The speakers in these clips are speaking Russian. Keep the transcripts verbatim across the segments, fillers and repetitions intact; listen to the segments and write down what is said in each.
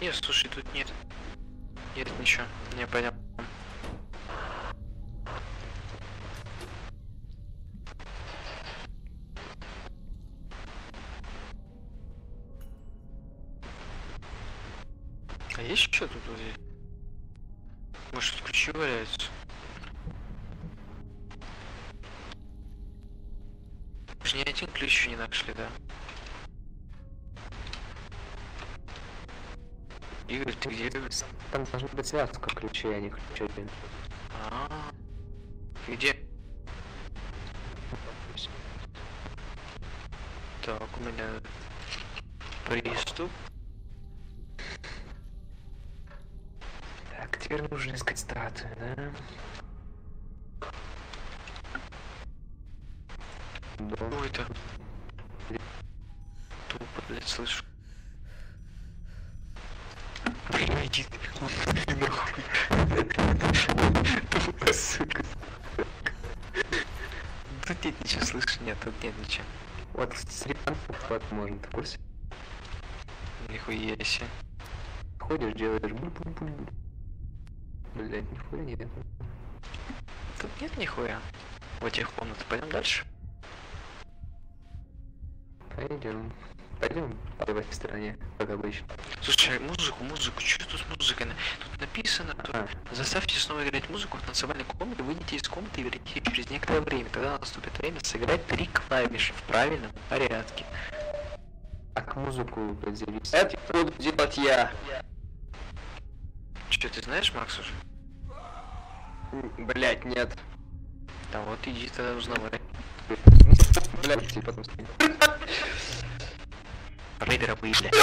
Нет, слушай, тут нет. Нет ничего. Не понял. А есть что тут вот здесь? Может, тут ключи валяются? Даже ни один ключ не нашли, да? Игорь, ты где? Там должна быть связка ключей, а не ключ один. А-а-а. Где? Так, у меня приступ. Так, теперь нужно искать статую, да? Что это? Тупо, блядь, слышу. Иди ты нахуй. Тупо, сука. Тут нет ничего, слышишь? Нет, тут нет ничего. Вот, средан флот можно, ты в курсе? Нихуя себе. Ходишь, делаешь буль-буль-буль. Блядь, нихуя нет. Тут нет нихуя. В этих комнатах пойдем дальше? Пойдем. Пойдем по левой стороне, как обычно. Слушай, музыку, музыку, что тут с музыкой? Тут написано, тут... А. Заставьте снова играть музыку в танцевальной комнате, выйдите из комнаты и верните через некоторое время. Тогда наступит время сыграть три клавиши в правильном порядке. Так музыку поделись. Это буду делать я. Че, ты знаешь, Макс, уже? Блять, нет. Да вот иди тогда узнавай. Блять, тебе потом скинь. Рейдера выявляют.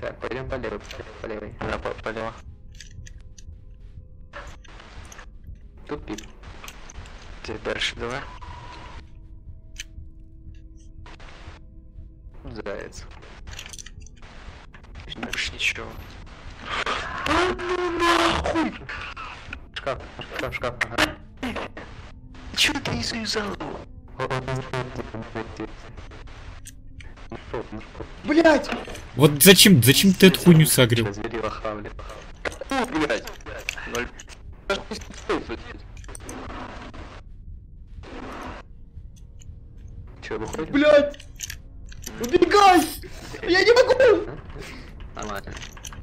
Так, пойдем по левой, по левой. Да, по, по левой. Тут пик. Теперь дальше давай. Заяц. Больше ничего. Нахуй! Шкаф, шкаф, шкаф, ага. Чё ты из завязал? Блять! Вот зачем, зачем ты эту хуйню согрел? Блять! Чё, выходит? Блять! Убегай! Я не могу! Нормально.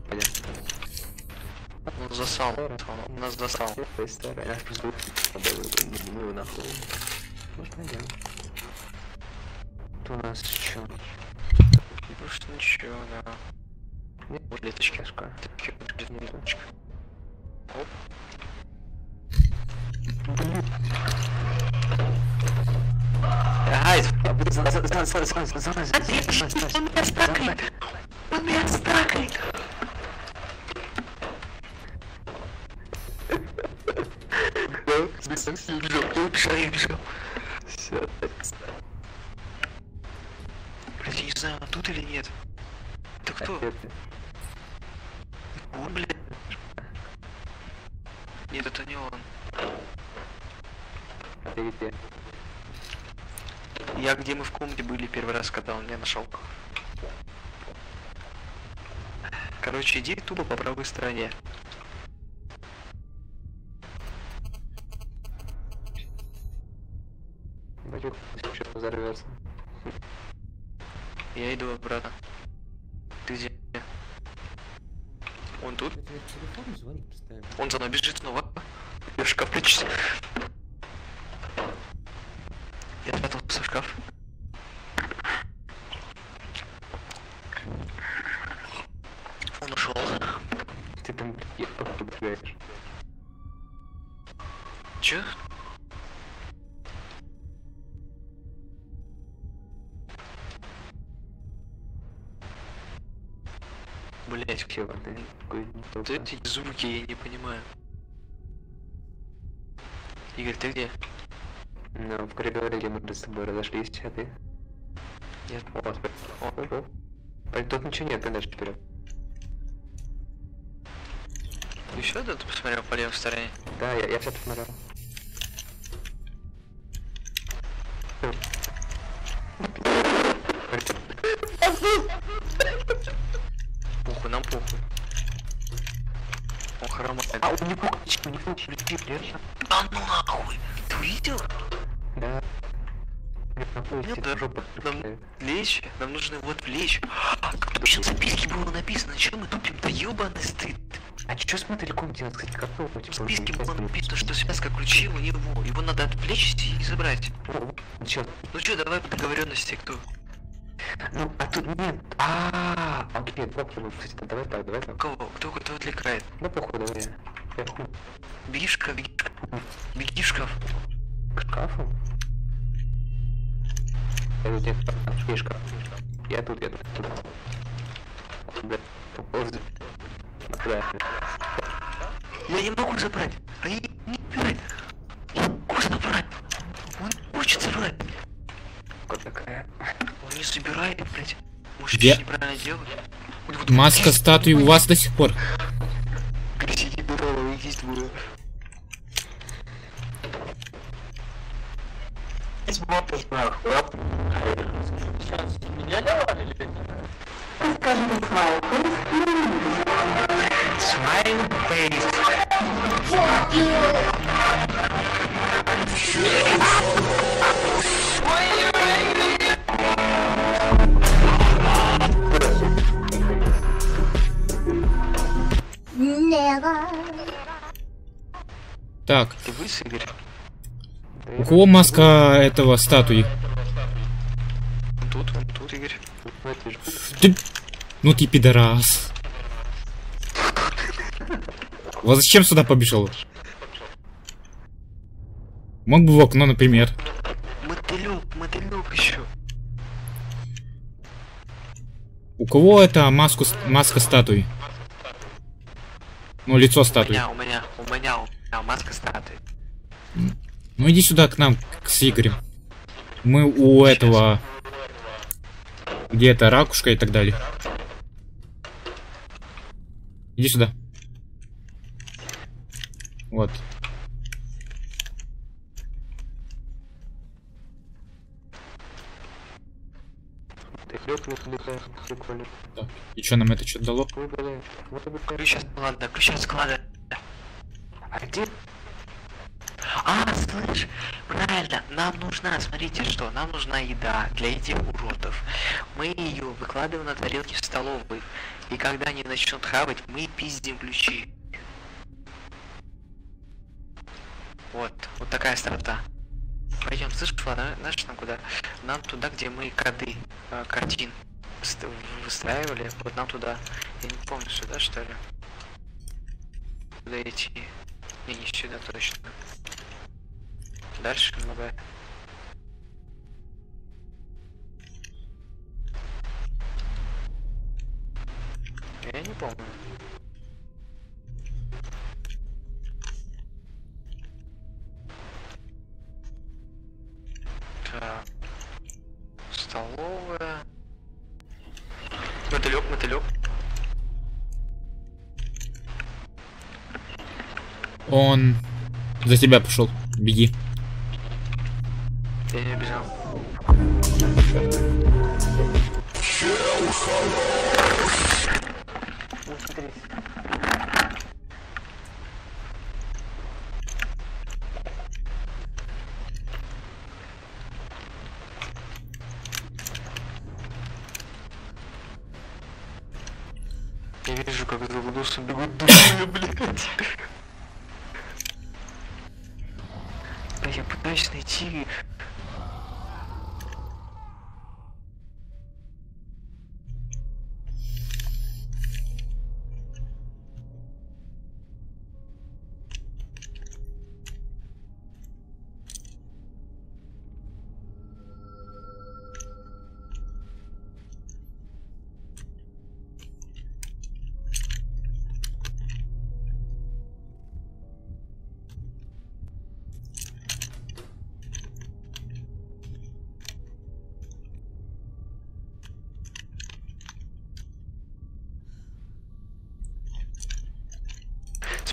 Понятно. Он засал. Он нас засал. Я спрашиваю. Ну его нахуй. Можно дело. Тут у нас чё? Просто ничего, да. Нет, леточки. Леточка. Оп. Ай, он меня страхает! Он меня страхает! Блядь, я не знаю, он тут или нет? Ты кто? Он, блядь. Нет, это не он. Я где мы в комнате были первый раз, когда он меня нашел. Короче, иди тупо по правой стороне. Батюк, что-то взорвется. Я иду обратно. Ты где? Он тут? Он за мной бежит снова. Я в шкаф прячусь. Я спрятался в шкаф. Он ушел. Ты там ехал, подбираешь. Че? Блять, все, вот эти звуки я не понимаю. Игорь, ты где? Ну, в коридоре мы с тобой разошлись, а ты? Нет. О, о, о. Тут ничего нет, конечно, вперед. Еще да, ты посмотрел по левой стороне? Да, я, я все посмотрел. Пуху, нам пуху. Он хромает. А он не пухнички, не пухнички, держи. Да ну нахуй, ты видел? Да. Нет, да, нам лечь, нам нужно его отвлечь. А, как там еще в записке было написано, что мы тупим, да ебаный стыд. А че смотри, ком делать, кстати, как то типа, в списке было написано, что связка ключей у него, его надо отвлечь и забрать. Че? Ну че, давай по договоренности, кто? Ну, а тут нет. А, окей, бакрумс, кстати, давай так, давай так. Кого? Кто кто отвлекает? Ну походу, я хуй. Беги в шкаф, беги в шкаф. К шкафу? Я тут, я шкаф. Я тут, я тут. Я не могу забрать. А я не убирать. Я не могу забрать. Он хочет забрать. Вот такая. Он не собирает, блядь. Может, я... неправильно делать. Маска статуи у вас до сих пор. Красивый бурал, есть бурал. Есть бурал, знаю. Сейчас меня давали, блядь. Скажи, смайл фейс. Смайл фейс. Так. У кого маска этого статуи? Тут, тут, Игорь. Ты... Ну ты пидорас. Вот зачем сюда побежал? Мог бы в окно, например. Мотылёк, мотылёк еще. У кого это маску, маска статуи? Ну, лицо статуи. У меня, у меня, у меня, у меня маска статуи. Ну иди сюда к нам, с Игорем. Мы у сейчас. Этого... Где-то ракушка и так далее. Иди сюда. Вот. Так. И что нам это что-то дало? Ключ от склада, ключ от склада. А где? А, слышь, правильно, нам нужна, смотрите что, нам нужна еда для этих уродов. Мы ее выкладываем на тарелки в столовой, и когда они начнут хавать, мы пиздим ключи. Вот, вот такая страта. Пойдем, слышь, ладно, знаешь, нам куда? Нам туда, где мы коды, э, картин выстраивали, вот нам туда. Я не помню, сюда что ли? Куда идти? Не, не сюда точно. Дальше много. Я не помню. Так. Столовая. Мотылёк, мотылёк. Он за тебя пошел. Беги. Я не бежал. Я вижу, как за водосом бегут души, блядь. Я пытаюсь найти...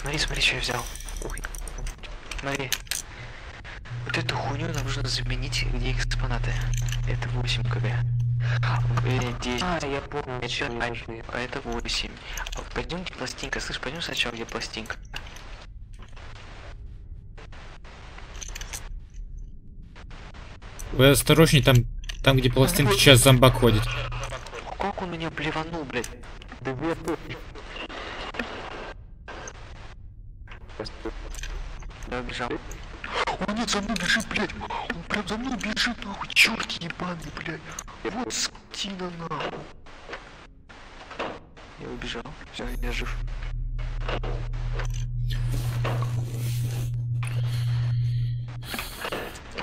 Смотри, смотри, что я взял. Ой. Смотри. Вот эту хуйню нам нужно заменить, где экспонаты. Это восемь килограмм. десять. А, я помню, я чё, а это восемь. Пойдемте пластинка, слышь, пойдем сначала, где пластинка. Вы осторожней, там, там где пластинка, сейчас зомбак ходит. Как он меня блеванул, блядь? Да, бежал. Он нет, за мной бежит, блядь. Он прям за мной бежит, нахуй. Черт ебаный, блядь. Вот скотина, нахуй. Я убежал. Все, я жив.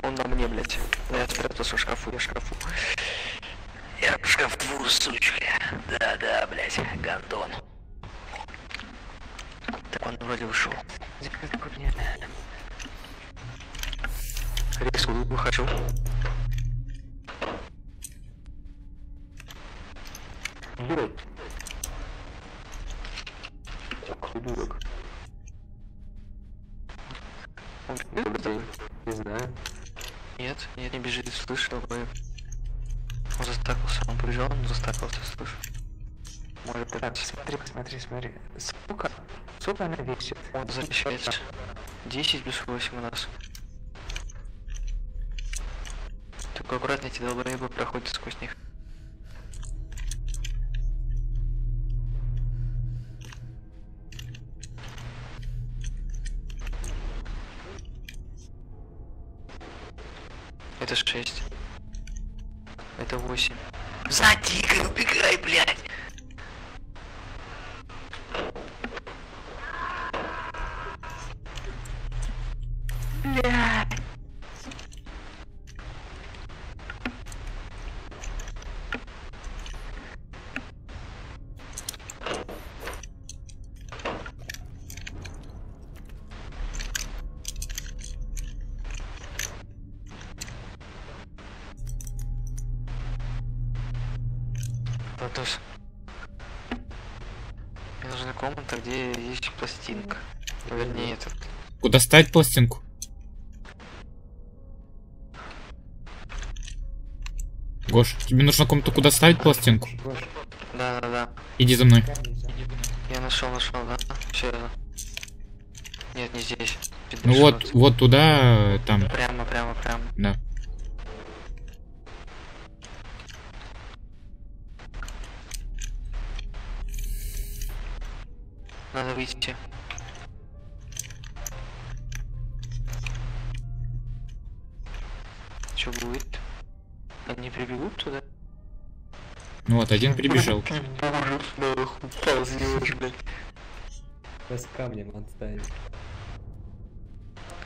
Он на мне, блядь. Я спрятался в шкафу, я в шкафу. Я в шкафу, сучка. Да-да, блядь, гандон. Так, он вроде ушел. Риску выхожу. Дурак. Ты дурак. Он бежит? Не знаю. Нет, нет, не бежит, слышишь, вы. Он застакался, он прижал, он застакался, слышишь. Может пытаться. Смотри, смотри, смотри. Сука. Сука, она весит. Он защищается. десять плюс восемь у нас. Только аккуратно, эти долбоебы проходят сквозь них. Это шесть. Это восемь. Сзади, Игорь, убегай, блядь! Блядь! Платос. Мне нужна комната, где есть пластинка. Вернее, этот. Куда ставить пластинку? Гош, тебе нужно комнату, куда ставить пластинку? Да, да, да. Иди за мной. Я нашел, нашел, да. Все. Нет, не здесь. Ну вот, вот туда, там. Прямо, прямо, прямо. Да. Надо выйти. Что будет? Они прибегут туда? Ну вот, один прибежал. Ты боже, нахуй, ползешь, блядь. Сейчас камнем отстанет.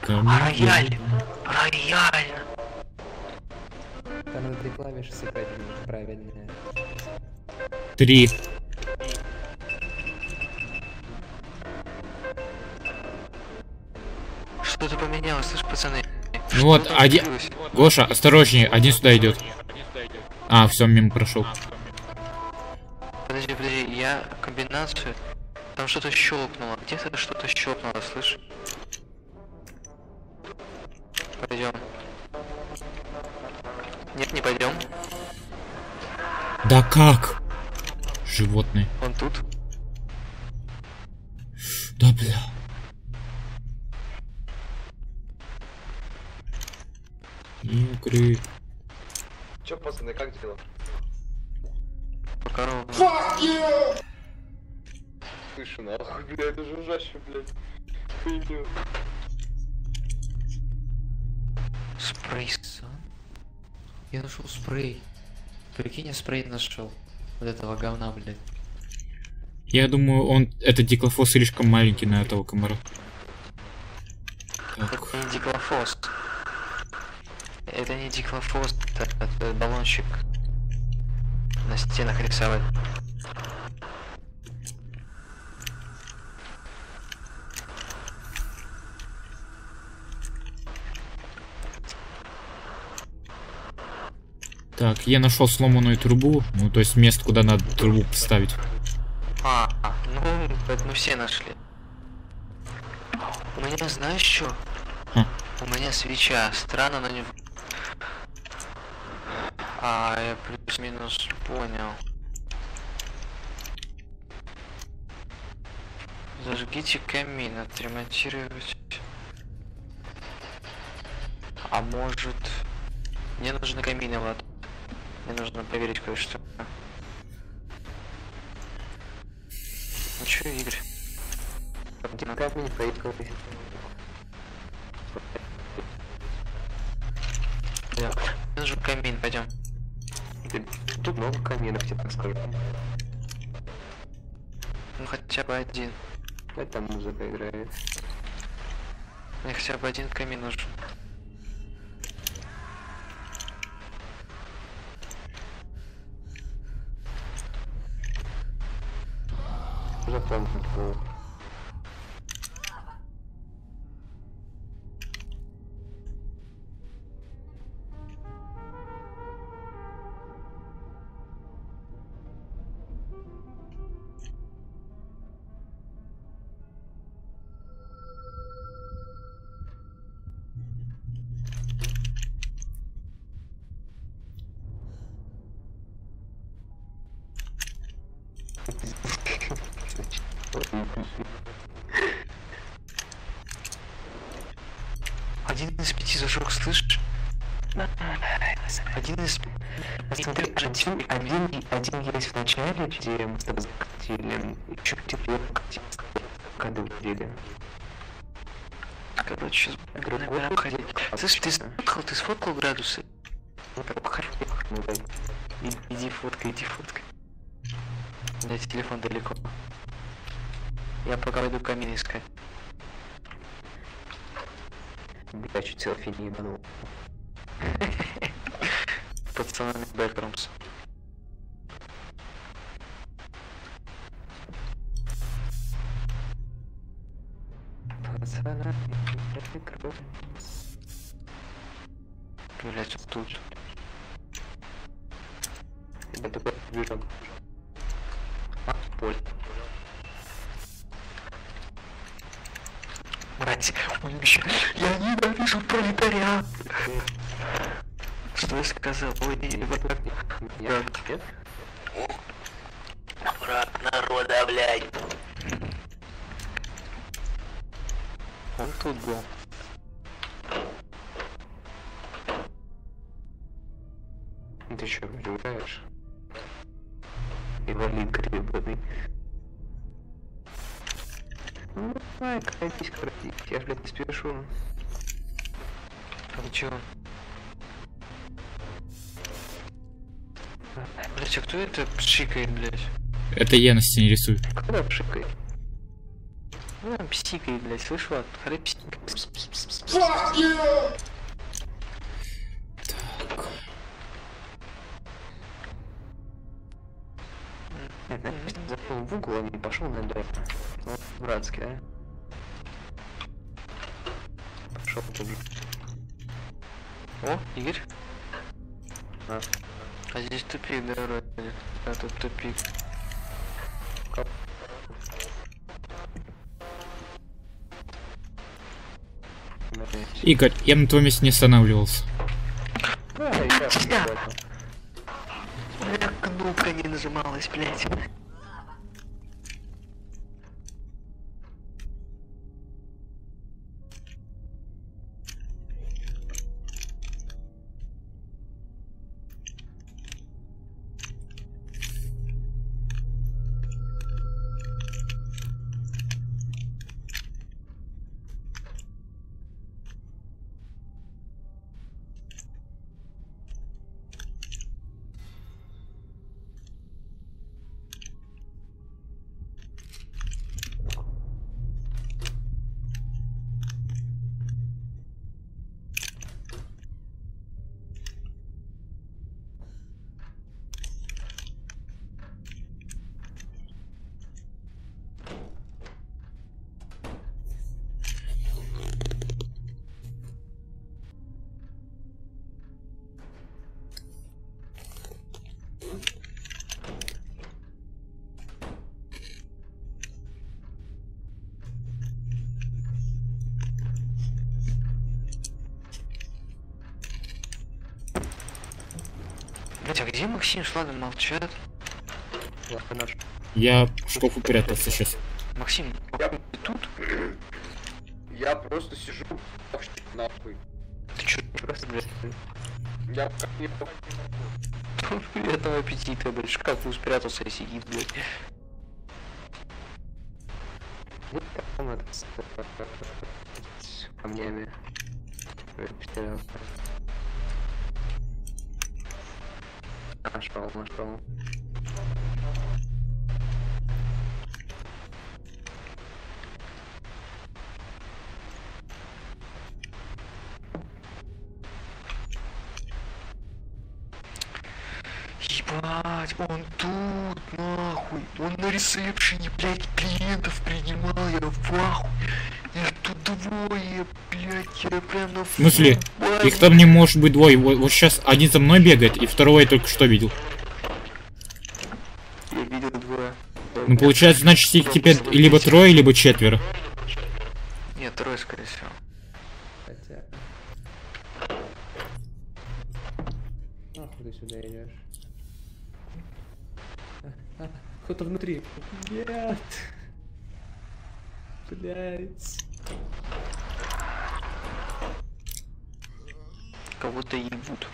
Рояль! Рояль! Там внутри клавиши сыпать правильная. Три. Что-то поменялось, слышь, пацаны. Ну вот, один. Гоша, осторожнее, один сюда идет. А, все, мимо прошел. Подожди, подожди, я комбинацию. Там что-то щелкнуло. Где-то что-то щелкнуло, слышь. Пойдем. Нет, не пойдем. Да как? Животные. Он тут. Да бля. Игры. Че, пацаны, как дела? Покорова. Fuck you! Слышу, нахуй, бля, это же ужаще, блядь. Хуйню. Спрей, сон. Я нашел спрей. Прикинь, я спрей нашел. Вот этого говна, блядь. Я думаю, он. Этот диклофос слишком маленький на этого комара. Так. Это не диклофос. Это не диклофос, это, это баллончик на стенах рисовать. Так, я нашел сломанную трубу, ну то есть место, куда надо трубу поставить. А, ну, ну все нашли. У меня, знаешь что? Хм. У меня свеча, странно, но не... А, я плюс-минус понял. Зажгите камин, отремонтировать. А может... Мне нужны камины, Влад. Мне нужно проверить кое-что. Ну чё, Игорь? Как мне поедет кофе? Мне нужен камин, пойдем. Тут много каминов, тебе так скажу. Ну хотя бы один. Это музыка играет. Мне хотя бы один камин нужен. Запомнил. Один из пяти зажег, слышишь? Один из пяти. Один, один есть в начале, где мы с тобой закатили. Еще теперь когда выделили. Короче, набираем ходить. Слышь, ты сфоткал, ты сфоткал градусы? Иди фоткай, иди фоткай. Дайте телефон далеко. Я пока пойду камин искать. Бля, чуть селфи не ебанул. Пацанами Backrooms. Пацанами Backrooms. Блять, тут. Я такой бежал. А, поль. Мразь, он еще... Я ненавижу пролетариат! Что я сказал? Ой, не... Враг народа, блядь! Он тут был. Ты что, удивляешь? Инвалид гребаный. Ну, давай, катись, кратись, я, блядь, не спешу. А чё? Блядь, а кто это пшикает, блядь? Это я на стене рисую. Кто пшикает? Ну, он псикает, блядь, слышь, Влад? Храй псикает. Запал в угол, а не пошел на дверь. Вот, братский, да? Пошел туда. О, Игорь. А, а здесь тупик, да, вроде? А тут тупик. Кап. Игорь, я на твоем месте не останавливался. Да, я... Бля, кнопка не нажималась, блядь. Блять, а где Максим с Владом молчат? Я в шкафу прятался сейчас. Максим, я тут? Я просто сижу нахуй. Ты чё, просто, блядь? Я как не помню. Приятного аппетита, блядь, в шкафу спрятался и сидит, блядь. Вот там это с камнями. Нашел, нашел. Ебать, он тут, нахуй. Он на ресепшене, блядь, клиентов принимал, я в ахуе. Их тут двое, блядь, я прям на... В смысле? Их там не может быть двое. Вот, вот сейчас один за мной бегает, и второго я только что видел. Я видел двое. Ну получается, значит, их теперь либо трое, либо четверо. Нет, трое, скорее всего. Хотя... Нахуй ты сюда идешь? Кто-то внутри. Нет. Блять. Кого-то ебут.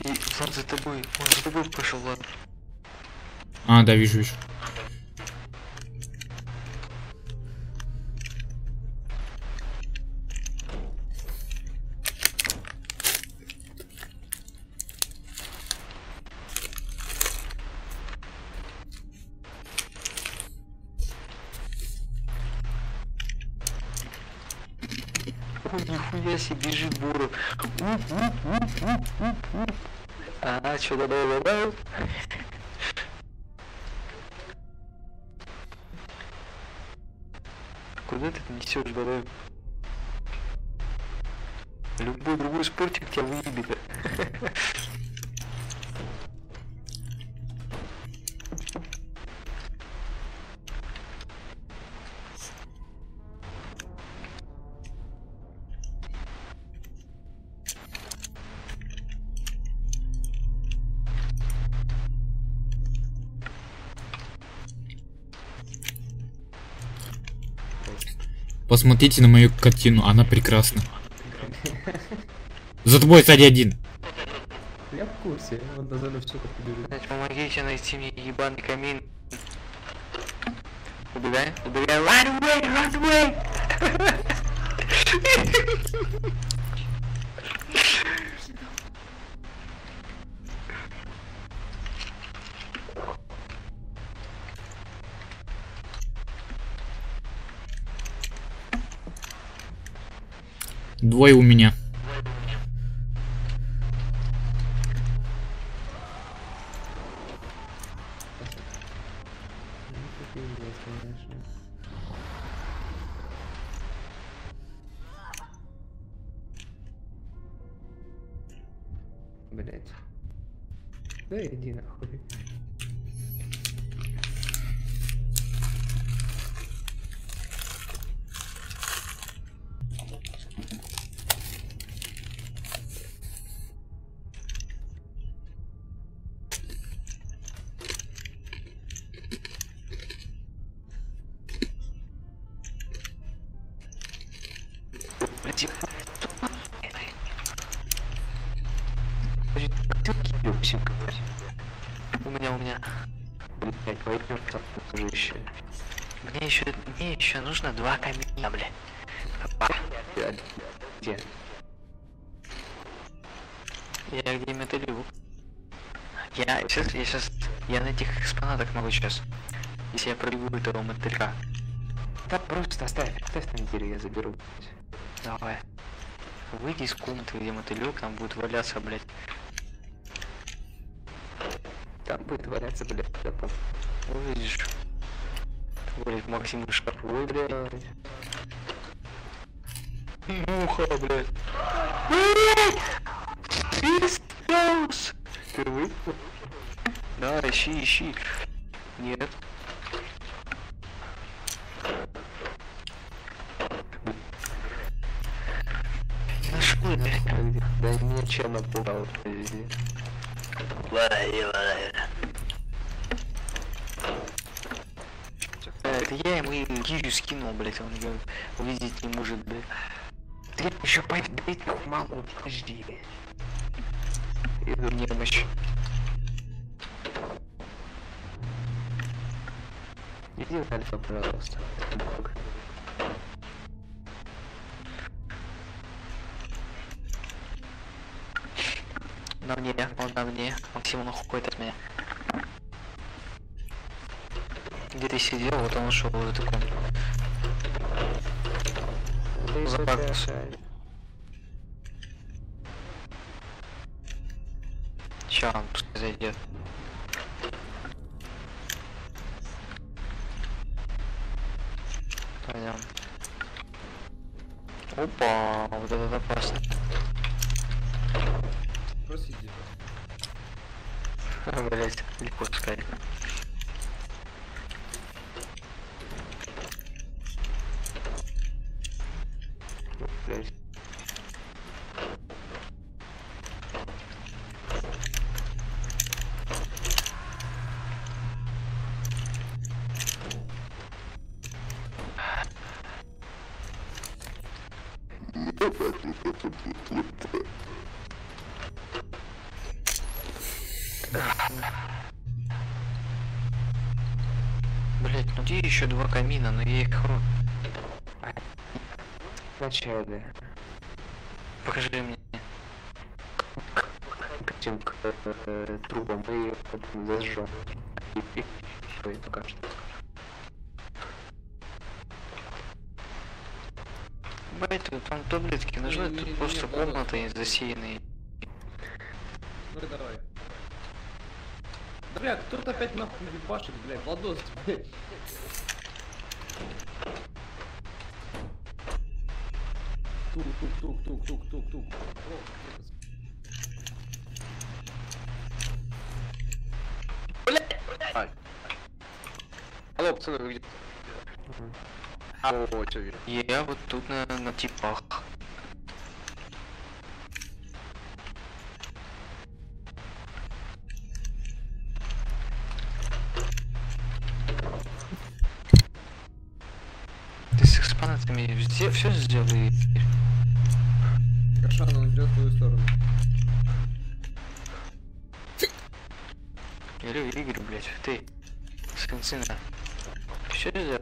И Влад за тобой. Он за тобой пошел, Влад. А, да, вижу, вижу. Ой, нихуя себе, бежит буру. А, что добавил, добавил? Куда ты несешь, барай? Любой другой спортик тебя выебит. Посмотрите на мою картину, она прекрасна. За тобой, кстати, один. Я в курсе, он на зону все подберет. Блять, помогите найти мне ебаный камин. Убегай, убегай. Run away, run away. Двое у меня. Блять. Да иди нахуй. У меня, у меня. Блять, пойдём-то уже еще. Мне еще, мне еще нужно два камня, бля. Где? Я где металлю? Я сейчас, я сейчас, я на этих экспонатах могу сейчас. Если я пробегу этого мотыля. Да просто оставь, оставь на неделю, я заберу. Давай. Выйди из комнаты, где мотылек, там будет валяться, блять. Там будет валяться, блядь, потом. Увидишь. Блядь, Максим шкафу, блядь. Муха, блядь. Блядь! Тристаус! Ты вы? Да, ищи, ищи. Нет. Нашел, блядь. Да нет, чем напугал. Ладно, ладно. Это я ему гирю скинул, блять, он ее увидеть не может, блять. Ты еще победить маму, подожди. Иду мне помочь. Иди в альфа, пожалуйста. На мне, он на мне. Максим, он уходит от меня. Где ты сидел, вот он ушел в эту комнату. За Бакрумс. Сейчас он пускай зайдет. Пойдем. Опа, вот это опасно. Просто иди. Блять, легко пускай. Блять, ну где еще два камина, но я их хрон. Сначала, да. Покажи мне. Хотим к трубам, мы ее зажжем. И пока что. Блять, там таблетки нужны, тут не, просто не, комнаты не, засеянные. Ну давай. Да бля, кто-то опять нахуй башит, бля, Владос, бля. Тук-тук-тук-тук-тук-тук-тук. Блять! Блять! Алло, пацаны, вы где? О, о, я вот тут на, на типах. Ты с экспонатами везде все сделал и... Кошан, он идет в твою сторону. Я люблю Игорь, блять, ты. С концина. Все сделал?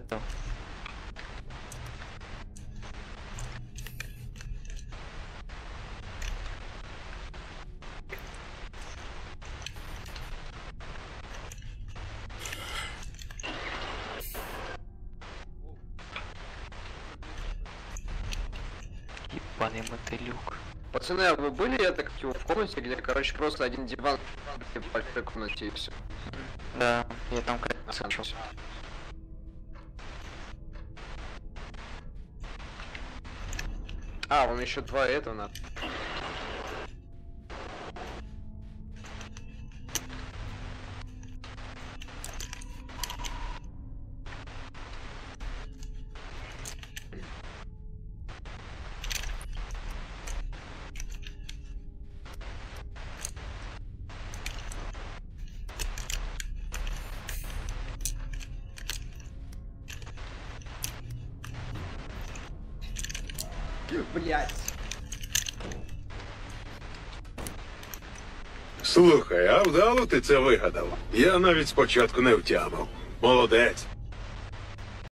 Мотылюк. Пацаны, а вы были, я так в комнате, где, короче, просто один диван в комнате и все? Да, я там как-то скачался. А, вон еще два этого надо. Блять. Слухай, а вдало ти це вигадав? Я навіть спочатку не втямив. Молодець.